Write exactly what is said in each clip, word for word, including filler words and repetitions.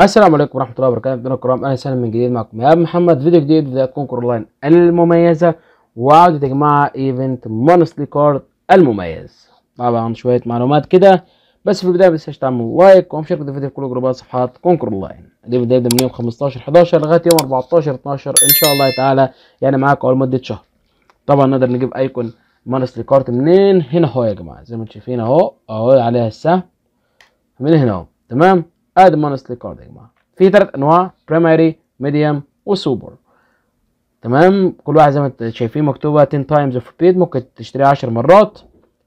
السلام عليكم ورحمه الله وبركاته أبناء الكرام، اهلا وسهلا من جديد معكم يا محمد. فيديو جديد بداية كونكر اونلاين المميزه، وعودة يا جماعه ايفنت مونثلي كارد المميز. طبعا شويه معلومات كده، بس في البدايه ما تنساش تعملوا لايك ومشاركه الفيديو في كل جروبات صفحات كونكر اونلاين. الفيديو هيبدا من يوم خمستاشر حداشر لغايه يوم اربعتاشر اتناشر ان شاء الله تعالى، يعني معاكم على مده شهر. طبعا نقدر نجيب ايكون مونثلي كارد منين؟ هنا اهو يا جماعه، زي ما انتم شايفين اهو اهو عليها السهم من هنا اهو. تمام، ادي مونثلي كارد يا جماعه في ثلاث انواع، برايمري ميديوم وسوبر. تمام، كل واحد زي ما انتم شايفين مكتوبه عشرة تايمز اوف ريبيت، ممكن تشتري عشر مرات،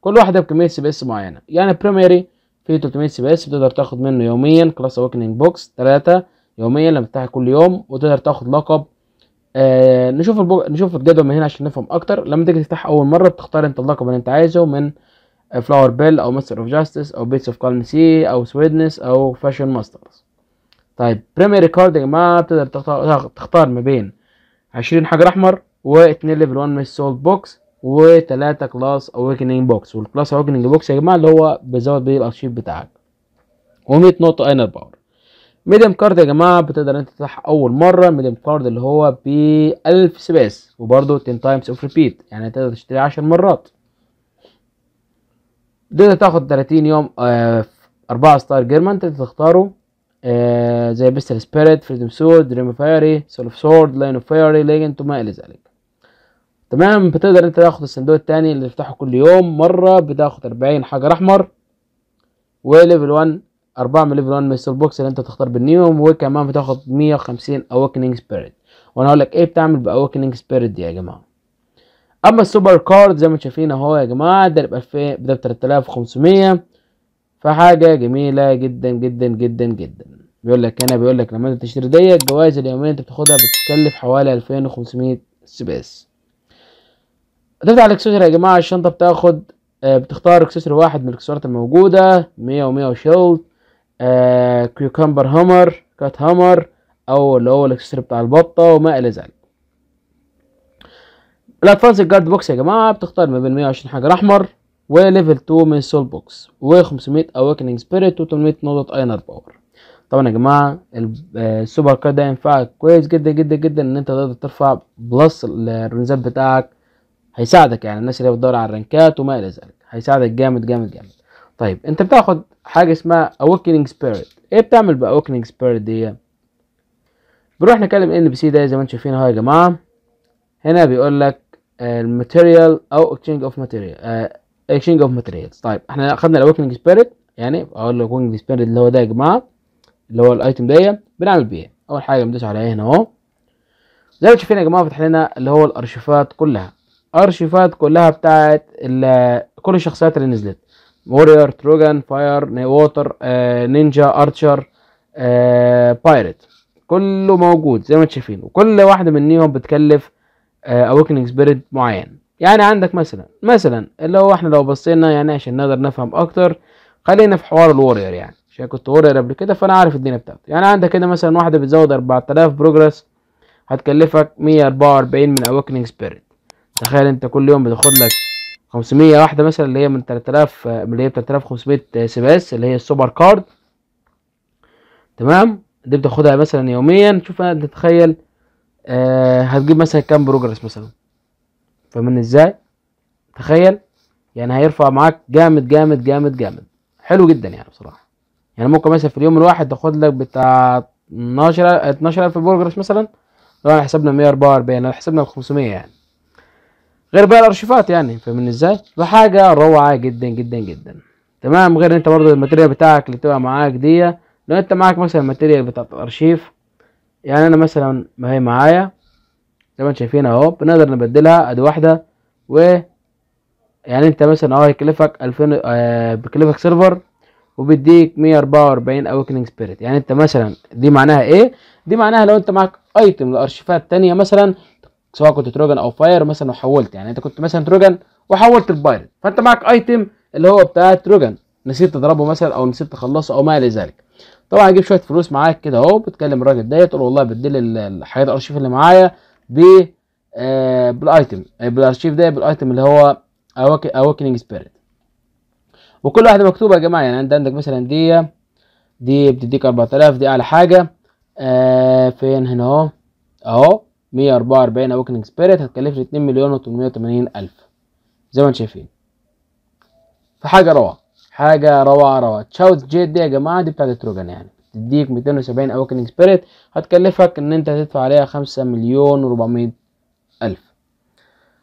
كل واحده بكميه سي بي اس معينه. يعني برايمري في تلتمية سي بي اس بتقدر تاخد منه يوميا كلاس اوكننج بوكس ثلاثه يوميا لما تفتحها كل يوم، وتقدر تاخد لقب. آه نشوف البو... نشوف الجدول من هنا عشان نفهم اكتر. لما تيجي تفتح اول مره بتختار انت اللقب اللي انت عايزه، من فلاور بيل او ماستر اوف جاستس او بيتس اوف كالمسي او سويدنس او فاشن ماسترز. طيب بريميري كارد يا جماعه بتقدر تختار تختار ما بين عشرين حجر احمر و2 ليفل واحد من سولد بوكس و3 كلاس اوكننج بوكس. والكلاس اوكننج بوكس يا جماعه اللي هو بيزود بيه الارشيف بتاعك و100 نقطه اينر باور. ميديم كارد يا جماعه بتقدر انت تفتح اول مره، ميديم كارد اللي هو ب ألف سي بي اس وبرده عشرة تايمز اوف ريبيت، يعني تقدر تشتري عشر مرات. تقدر تاخد تلاتين يوم. آه أربعة ستار جيرمان انت تختاره، آه زي بيستر سبيريت، فريدم سود، دريم فايري، سول اوف سورد، لاين اوف فايري، ليجنت وما الى ذلك. تمام، بتقدر انت تاخد الصندوق التاني اللي تفتحه كل يوم مره، بتاخد أربعين حجر احمر وليفل واحد، أربعة من ليفل واحد من السول بوكس اللي انت تختار بالنيوم، وكمان بتاخد مية وخمسين اوكننج سبيريت. وانا هقول لك ايه بتعمل باوكننج سبيريت دي يا جماعه. اما السوبر كارد زي ما انتم شايفين اهو يا جماعه، ده ب ألفين، ده ب تلاتة آلاف وخمسمية، فحاجه جميله جدا جدا جدا جدا. بيقول لك هنا، بيقول لك لما انت تشتري دي الجوائز اليوميه انت بتاخدها بتكلف حوالي ألفين وخمسمية سي بي اس. هتفتح الاكسسوار يا جماعه، الشنطه بتاخد آه بتختار اكسسوار واحد من الاكسسوارات الموجوده، مية ومية وشيلد، آه كيوكمبر هامر، كات هامر، او اللي هو الاكسسوار بتاع البطه وما الى ذلك. الادفانس جارد بوكس يا جماعه بتختار ما بين مية وعشرين حجر احمر وليفل اتنين من سول بوكس وخمسمية اوكننج سبيريت وتمنمية نقطه اينر باور. طبعا يا جماعه السوبر كارد ده ينفعك كويس جدا جدا جدا، ان انت تقدر ترفع بلس الرنزات بتاعك، هيساعدك يعني الناس اللي بتدور على الرنكات وما الى ذلك، هيساعدك جامد جامد جامد. طيب انت بتاخد حاجه اسمها اوكننج سبيريت، ايه بتعمل باوكننج سبيريت دي؟ بنروح نكلم ان بي سي ده زي ما انتم شايفين اهو يا جماعه. هنا بيقول لك الماتيريال او اكشينج اوف ماتيريال، اكشينج اوف ماتيريالز. طيب احنا اخدنا الاوكننج سبيريت، يعني اقول لك اوكننج سبيريت اللي هو ده يا جماعه، اللي هو الايتم ده بنعمل بيه. اول حاجه بندوس عليها هنا اهو زي ما شايفين يا جماعه، فتح لنا اللي هو الارشيفات كلها، ارشيفات كلها بتاعت كل الشخصيات اللي نزلت، وورير، تروجان، فاير، ووتر، آه، نينجا، ارشر، آه، بايرت، كله موجود زي ما انتم شايفين. وكل واحده منهم بتكلف اوكننج سبيريت معين. يعني عندك مثلا مثلا اللي هو احنا لو بصينا يعني عشان نقدر نفهم اكتر، خلينا في حوار الورير، يعني عشان كنت ورير قبل كده فانا عارف الدنيا بتاعته. يعني عندك كده مثلا واحده بتزود أربعة آلاف بروجرس، هتكلفك مية واربعة واربعين من اوكننج سبيريت. تخيل انت كل يوم بتاخد لك خمسمية واحده مثلا، اللي هي من تلاتة آلاف، اللي هي تلاتة آلاف وخمسمية سي بي اس اللي هي السوبر كارد. تمام، دي بتاخدها مثلا يوميا. شوف انت تخيل أه هتجيب مثلا كام بروجرس مثلا، فاهمين ازاي؟ تخيل يعني هيرفع معاك جامد جامد جامد جامد، حلو جدا يعني بصراحه. يعني ممكن مثلا في اليوم الواحد تاخد لك بتاع اتناشر الف بروجرس مثلا، لو احنا حسبنا مية واربعة واربعين لو حسبنا خمسمية يعني، غير بقى الارشيفات يعني، فاهمين ازاي؟ فحاجه روعه جدا جدا جدا. تمام، غير انت برضه الماتيريال بتاعك اللي بتبقى معاك دي، لو انت معاك مثلا الماتيريال بتاعه الارشيف، يعني انا مثلا ما هي معايا زي ما انتم شايفين اهو، بنقدر نبدلها ادي واحده. و يعني انت مثلا اهو هيكلفك ألفين، آه بيكلفك سيرفر وبيديك مية واربعة واربعين اوكننج سبيريت. يعني انت مثلا دي معناها ايه؟ دي معناها لو انت معاك ايتم لارشيفات تانية مثلا، سواء كنت تروجن او فاير مثلا وحولت، يعني انت كنت مثلا تروجن وحولت البايرت، فانت معاك ايتم اللي هو بتاع تروجن نسيت تضربه مثلا او نسيت تخلصه او ما الى ذلك. طبعا هجيب شويه فلوس معاك كده اهو، بتكلم الراجل ده تقول والله بدل الحاجات الارشيف اللي معايا ب آه بالايتم بالارشيف ده بالايتم اللي هو اوكننج سبيريت. وكل واحده مكتوبه يا جماعه، يعني عندك مثلا دي دي بتديك اربعة آلاف، دي اعلى حاجه. آه فين هنا اهو اهو مية واربعة واربعين اوكننج سبيريت هتكلف لي اتنين مليون وتمنمية وتمانين الف زي ما انتم شايفين. فحاجه روعه حاجه روعه روعه. تشاوت جيت دي يا جماعه دي بتاعت التروجان، يعني تديك ميتين وسبعين اوكننج سبيريت هتكلفك ان انت هتدفع عليها خمسة مليون واربعمية الف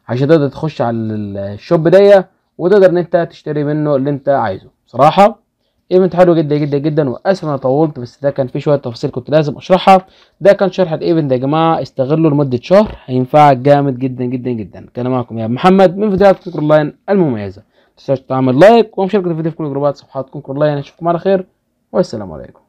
عشان تقدر تخش على الشوب دي وتقدر ان انت تشتري منه اللي انت عايزه. صراحه ايفنت حلو جدا جدا جدا، واسف انا طولت بس ده كان فيه شويه تفاصيل كنت لازم اشرحها. ده كان شرح الايفنت يا جماعه، استغله لمده شهر هينفعك جامد جدا جدا جدا. كان معكم يا محمد من فيديوهات كونكر اونلاين المميزه، ما تنساش تعمل لايك ومشاركه الفيديو في كل جروبات صفحات كونكر اونلاين. اشوفكم على خير والسلام عليكم.